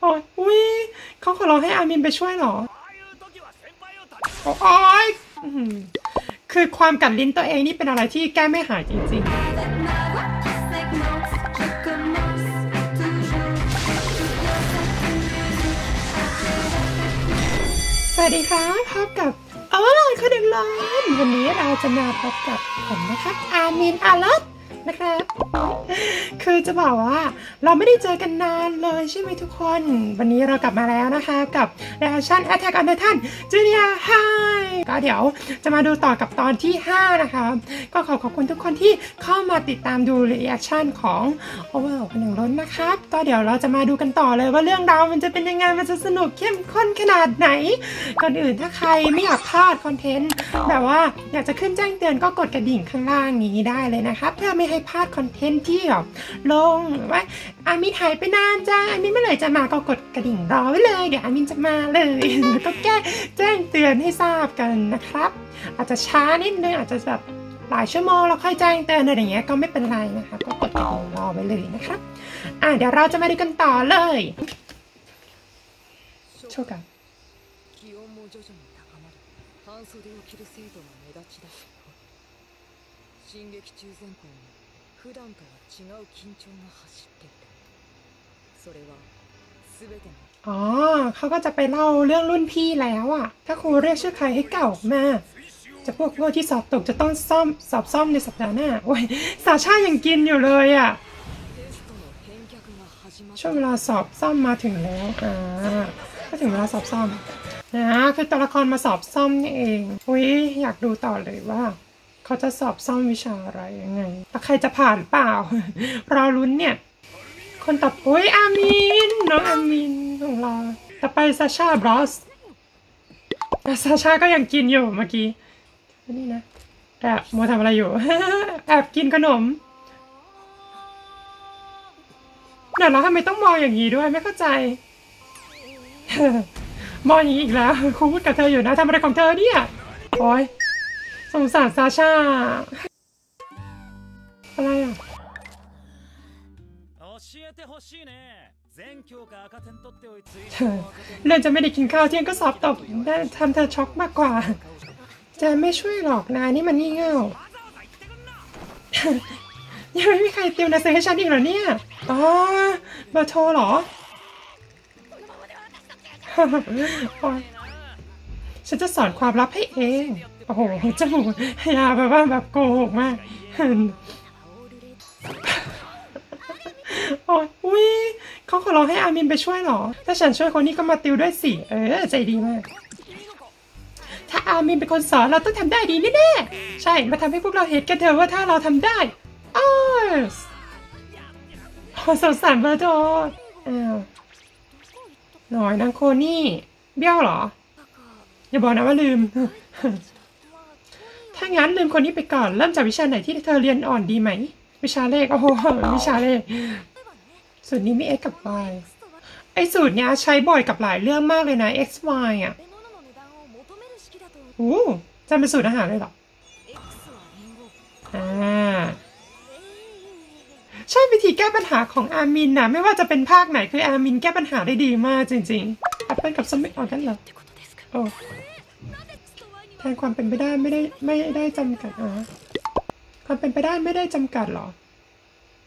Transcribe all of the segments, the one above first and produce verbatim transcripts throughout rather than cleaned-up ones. โอ้ยอุ้ยเขาขอร้องให้อามินไปช่วยหรอโอ้ยคือความกัดลิ้นตัวเองนี่เป็นอะไรที่แก้ไม่หายจริงๆสวัสดีครับพบกับ Overload คนเดิมเลยวันนี้เราจะมาพบกับผมนะคะอามินอาลัดนะคะคือจะบอกว่าเราไม่ได้เจอกันนานเลยใช่ไหมทุกคนวันนี้เรากลับมาแล้วนะคะกับ Reaction Attack on Titan Junior High ก็เดี๋ยวจะมาดูต่อกับตอนที่ห้านะคะก็ขอขอบคุณทุกคนที่เข้ามาติดตามดู Reaction ของ Overload คนหนึ่งล้นนะครับก็เดี๋ยวเราจะมาดูกันต่อเลยว่าเรื่องราวมันจะเป็นยังไงมันจะสนุกเข้มข้นขนาดไหนก่อนอื่นถ้าใครไม่อยากพลาดคอนเทนต์แบบว่าอยากจะขึ้นแจ้งเตือนก็กดกระดิ่งข้างล่างนี้ได้เลยนะคะเพื่อไม่ให้พลาดคอนเทนต์ที่แบบลงว่าอามินหายไปนานจ้าอามินเมื่อไหร่จะมาก็กดกระดิ่งรอไว้เลยเดี๋ยวอามินจะมาเลยแล้วก็แก้แจ้งเตือนให้ทราบกันนะครับอาจจะช้านิดนึงอาจจะแบบหลายชั่วโมงเราค่อยแจ้งเตือนอะไรอย่างเงี้ยก็ไม่เป็นไรนะคะก็กดกระดิ่งรอไว้เลยนะครับอ่ะเดี๋ยวเราจะมาดูกันต่อเลยโชว์กัน進撃中前後に普段とは違う緊張が走っていた。それは全てのอ๋อเขาก็จะไปเล่าเรื่องรุ่นพี่แล้วอ่ะถ้าครูเรียกชื่อใครให้เก่ามาจะพวกโง่ที่สอบตกจะต้องซ่อมสอบซ่อมในสัปดาห์หน้าโอ้ยสาชายังกินอยู่เลยอ่ะช่วงเวลาสอบซ่อมมาถึงแล้วอ่าก็ถึงเวลาสอบซ่อมนะคือตัวละครมาสอบซ่อมนี่เองอุ้ยอยากดูต่อเลยว่าเขาจะสอบซ่อมวิชาอะไรยังไงแต่ใครจะผ่านเปล่า รอลุ้นเนี่ยคนต่อโอ้ยอามินน้องอามินของเราต่อไปซาชาบรอสซาชาก็ยังกินอยู่เมื่อกี้นี่นะแอบโมทำอะไรอยู่ แอบกินขนมเดี๋ยวเราทำไมต้องมองอย่างนี้ด้วยไม่เข้าใจ มองอย่างนี้อีกแล้วครูพูดกับเธออยู่นะทำอะไรของเธอเนี่ยโอ้ยสงสารซาชาอะไรอ่ะเรื่องจะไม่ได้กินข้าวเที่ยงก็สอบตกได้ทำเธอช็อกมากกว่าจะไม่ช่วยหรอกนายนี่มันงี่เง่ายังไม่มีใครติวนะเซอร์ให้ฉันอีกเหรอเนี่ยอ๋อเบอร์โทรเหรอฉันจะสอนความลับให้เองโอ้โหจมูกยาแบบว่าแบบโกหกมากโอ้ยอุ้ยเขาขอร้องให้อามินไปช่วยหรอถ้าฉันช่วยคนนี้ก็มาติวด้วยสิเออใจดีมากถ้าอามินเป็นคนสอนเราต้องทำได้ดีแน่ๆใช่มาทำให้พวกเราเห็นกันเถอะว่าถ้าเราทำได้อ้าวสงสารเบอร์โทรอ้าวหน่อยนางโคนี่เบี้ยวหรออย่าบอกนะว่าลืมถ้างั้นลืมคนนี้ไปก่อนเริ่มจากวิชาไหนที่เธอเรียนอ่อนดีไหมวิชาเลขโอ้โหวิชาเลขสูตรนี้มี x กับ y ไอสูตรเนี้ยใช้บ่อยกับหลายเรื่องมากเลยนะ x y อ่ะโอ้จำเป็นสูตรอาหารเลยเหรออ่าใช่วิธีแก้ปัญหาของอามินนะไม่ว่าจะเป็นภาคไหนคืออามินแก้ปัญหาได้ดีมากจริงๆแอปเปิ้ลกับส้มไม่อ่อนกันเหรอโอ้แทนความเป็นไปได้ไม่ได้ไม่ได้จำกัดอ๋อความเป็นไปได้ไม่ได้จำกัดหรอ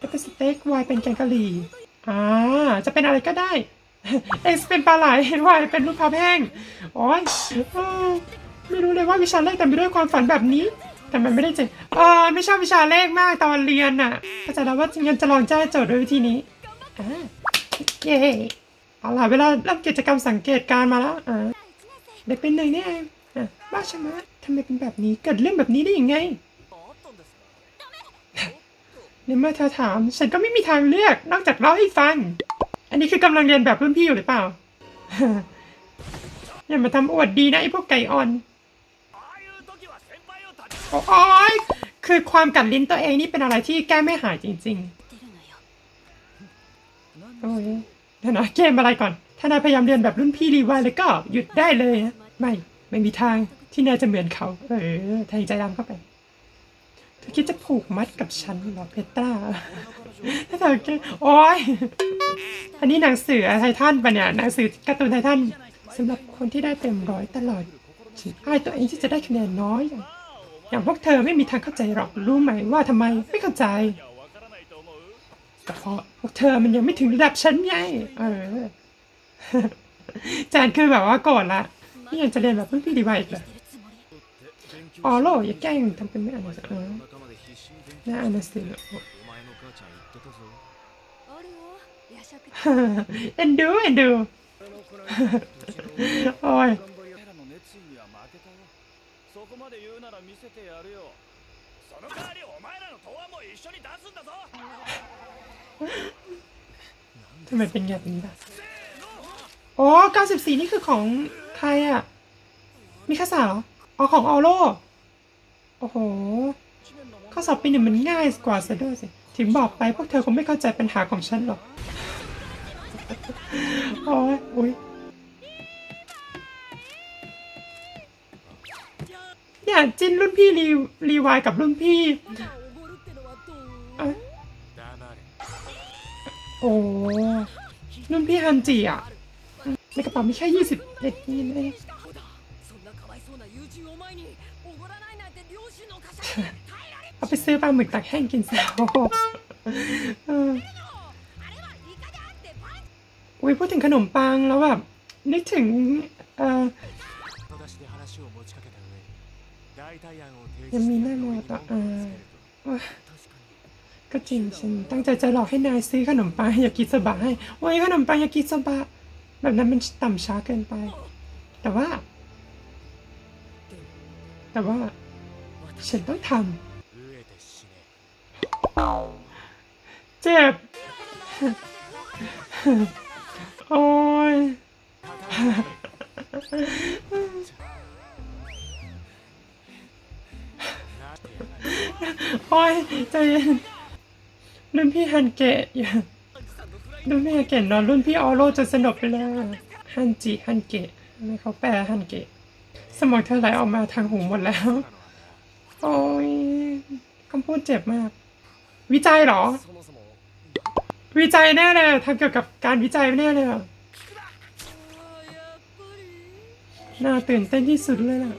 จะเป็นสเต็กวายเป็นแกงกะหรี่อ่าจะเป็นอะไรก็ได้เอ็กซ์เป็นปลาไหลวายเป็นรูปภาพแห้งโอ้ยไม่รู้เลยว่าวิชาเลขแต่ไม่ด้วยความฝันแบบนี้แต่มันไม่ได้เจ๋งอ่าไม่ชอบวิชาเลขมากตอนเรียนน่ะเข้าใจแล้วว่าจริงๆจะลองแก้โจทย์ด้วยวิธีนี้อ่าเย้เอาล่ะเวลาเริ่มกิจกรรมสังเกตการมาแล้วอ่าเด็กเป็นหนึ่งนี่เองบ้าชะมัดทำไมเป็นแบบนี้เกิดเรื่องแบบนี้ได้ยังไงในเมื่อเธอถามฉันก็ไม่มีทางเลือกนอกจากเล่าให้ฟังอันนี้คือกำลังเรียนแบบรุ่นพี่อยู่หรือเปล่าอย่ามาทำอวดดีนะไอ้พวกไก่อ่อนโอ้ยคือความกัดลิ้นตัวเองนี่เป็นอะไรที่แก้ไม่หายจริงๆโอ้ยเดี๋ยวนะเกมอะไรก่อนถ้านายพยายามเรียนแบบรุ่นพี่รีวายแล้วก็หยุดได้เลยนะไม่ไม่มีทางที่นายจะเหมือนเขาเออทางใจดำเข้าไปเธอคิดจะผูกมัดกับฉันหรอเพตราถ้าเธอเก่งโอ๊ย อันนี้หนังสือไททันปะเนี่ยหนังสือการ์ตูนไททันสำหรับคนที่ได้เต็มร้อยตลอดไอ้ตัวเองที่จะได้คะแนนน้อยอย่างพวกเธอไม่มีทางเข้าใจหรอกรู้ไหมว่าทำไมไม่เข้าใจแต่เพราะพวกเธอมันยังไม่ถึงระดับชั้นไงเออจานคือแบบว่าโกรธละนี่ยังจะเรียนแบบพี่ดีไวอีกเหรอออโลอย่าแกล้งทำเป็นไม่อ่านเออน่าอ่านนะสิเอ็นดูเอ็นดูโอ้ยทำไมเป็นแบบนี้ล่ะโอ้เก้าสิบสี่นี่คือของใครอ่ะมีข้าสาวอ๋อของออโลโอ้โหข้อสอบปีหนึ่งมันง่ายกว่าซะด้วยสิถึงบอกไปพวกเธอคงไม่เข้าใจปัญหาของฉันหรอกโอ้ยโอ้ยเนี่ยจิ้นรุ่นพี่รีรีวายกับรุ่นพี่โอ้รุ่นพี่ฮันจิอ่ะในกระเป๋ามีแค่ยี่สิบเอ็ดนี่เองเอาไปซื้อปลาหมึกตักแห้งกินซะอุ้ยพูดถึงขนมปังแล้วแบบนึกถึงเอ่อยังมีหน้าโมต่อเอ่อก็จริงฉันตั้งใจจะหลอกให้นายซื้อขนมปังยากิโซบะให้โอ้ยขนมปังยากิโซบะแบบนั้นมันต่ำช้าเกินไปแต่ว่าแต่ว่าฉันต้องทำเจ็บโอ้ยโอ้ยใจเย็นรุ่นพี่ฮันเกะรุ่นพี่ฮันเกะนอนรุ่นพี่ออโรจนสนบไปแล้วฮันจิฮันเกะไม่เขาแปลฮันเกะสมองเธอไหลออกมาทางหูหมดแล้วโอ้ยคำพูดเจ็บมากวิจัยเหรอวิจัยแน่เลยทำเกี่ยวกับการวิจัยแน่เลยน่าตื่นเต้นที่สุดเลยล่ะ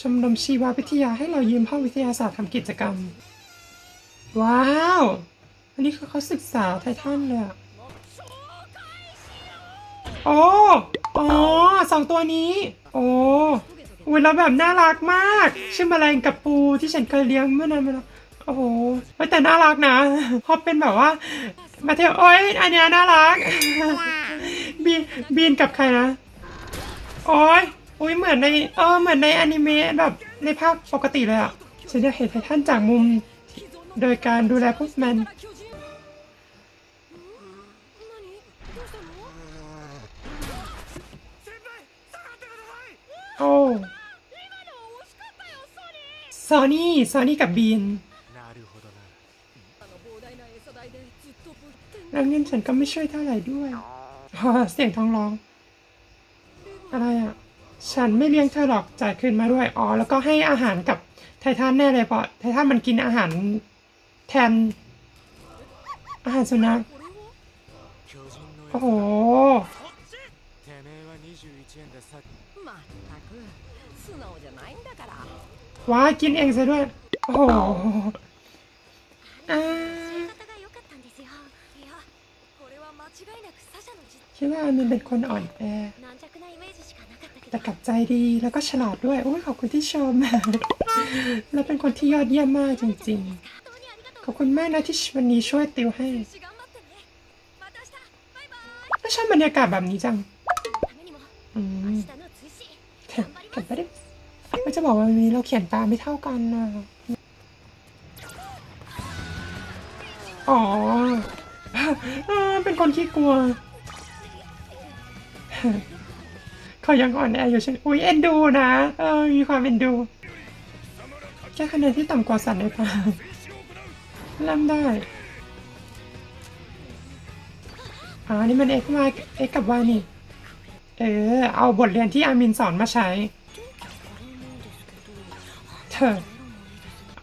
ชมรมชีววิทยาให้เรายืมห้องวิทยาศาสตร์ทำกิจกรรมว้าวอันนี้คือเขาศึกษาไททันเลยอะโอ้อ๋อสองตัวนี้โอ้อุ้ยแล้วแบบน่ารักมากชื่อแมลงกับปูที่ฉันเคยเลี้ยงเมื่อนานมาแล้วโอ้โหแต่น่ารักนะพอเป็นแบบว่ามาเที่ยวโอ้ยอันนี้น่ารักบีนบีนกับใครนะโอ้ยอุ้ยเหมือนในเออเหมือนในอนิเมะแบบในภาคปกติเลยอ่ะฉันจะเห็นไททันจากมุมโดยการดูแลพวกมันโอ้ซอนี่ซอนี่กับบีนแล้วเงินฉันก็ไม่ช่วยเท่าไหร่ด้วยเสียงท้องร้องอะไรอ่ะฉันไม่เลี้ยงเธอหรอกจ่ายคืนมาด้วยอ๋อแล้วก็ให้อาหารกับไททันแน่เลยเพราะไททันมันกินอาหารแทนอาหารสุนัขโอ้โหว้ากินเองซะด้วยโอ้โหคิดว่ามันเป็นคนอ่อนแอแต่กลับใจดีแล้วก็ฉลาดด้วยโอ้ยขอบคุณที่ชมแล้วเป็นคนที่ยอดเยี่ยมมากจริงๆขอบคุณมากนะที่วันนี้ช่วยติวให้ไม่ชอบบรรยากาศแบบนี้จังอืมเขียนไปดิไม่จะบอกว่าวันนี้เราเขียนตาไม่เท่ากันนะอ๋อเป็นคนขี้กลัวเขายังอ่อนแออยู่ฉันอุ้ยเอ็นดูนะเออมีความเอ็นดูแค่คะแนนที่ต่ำกว่าสันในพาเริ่มได้อ๋อนี่มัน x y x กับ y นี่เออเอาบทเรียนที่อามินสอนมาใช้ เธอ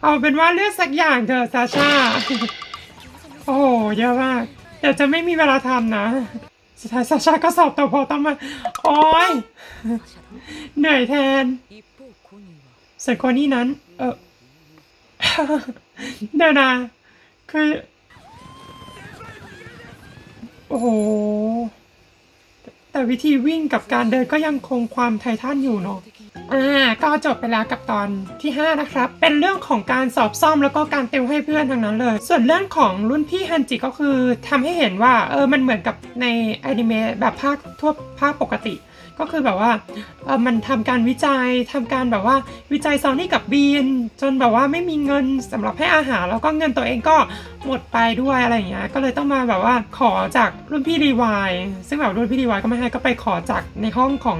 เอาเป็นว่าเลือกสักอย่างเธอซาชาโอ้โหเยอะมากเดี๋ยวจะไม่มีเวลาทำนะสุดท้ายซาชาก็สอบต่อพอต้องมาโอ้ยเหนื่อยแทนส่วนคนนี้นั้นเออเดี๋ยวนะคือโอ้โหแต่วิธีวิ่งกับการเดินก็ยังคงความไททันอยู่เนาะอ่าก็จบไปแล้วกับตอนที่ห้านะครับเป็นเรื่องของการสอบซ่อมแล้วก็การติวให้เพื่อนทั้งนั้นเลยส่วนเรื่องของรุ่นพี่ฮันจิก็คือทำให้เห็นว่าเออมันเหมือนกับในอนิเมะแบบภาคทั่วภาคปกติก็คือแบบว่าเออมันทำการวิจัยทำการแบบว่าวิจัยซอนี่กับบีนจนแบบว่าไม่มีเงินสำหรับให้อาหารแล้วก็เงินตัวเองก็หมดไปด้วยอะไรอย่างเงี้ยก็เลยต้องมาแบบว่าขอจากรุ่นพี่รีวายซึ่งแบบรุ่นพี่รีวายก็ไม่ให้ก็ไปขอจากในห้องของ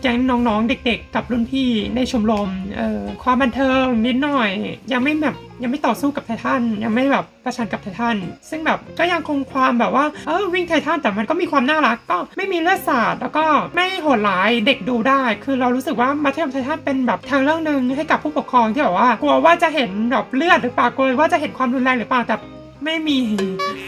แก๊งน้องๆเด็กๆกับรุ่นพี่ในชมรมเออความบันเทิงนิดหน่อยยังไม่แบบยังไม่ต่อสู้กับไททันยังไม่แบบประชันกับไททันซึ่งแบบก็ยังคงความแบบว่าเออวิ่งไททันแต่มันก็มีความน่ารักก็ไม่มีเลือดสาดแล้วก็ไม่โหดร้ายเด็กดูได้คือเรารู้สึกว่ามัธยมไททันเป็นแบบทางเรื่องหนึ่งให้กับผู้ปกครองที่แบบว่ากลัวว่าจะเห็นแบบเลือดหรือเปล่ากลัวว่าจะเห็นความรุนแรงหรือเปล่าแต่ไม่มี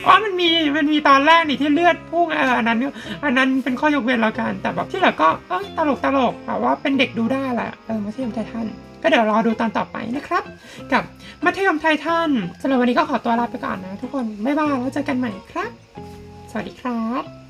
อ๋อมันมีมันมีตอนแรกนี่ที่เลือดพุ่งเอออันนั้นอันนั้นเป็นข้อยกเว้นแล้วกันแต่แบบที่เหลือก็เออตลกตลกแบบว่าเป็นเด็กดูได้แหละเออมัธยมไททันก็เดี๋ยวรอดูตอนต่อไปนะครับกับมัธยมไททันสำหรับวันนี้ก็ขอตัวลาไปก่อนนะทุกคนบ๊ายบายแล้วเจอกันใหม่ครับสวัสดีครับ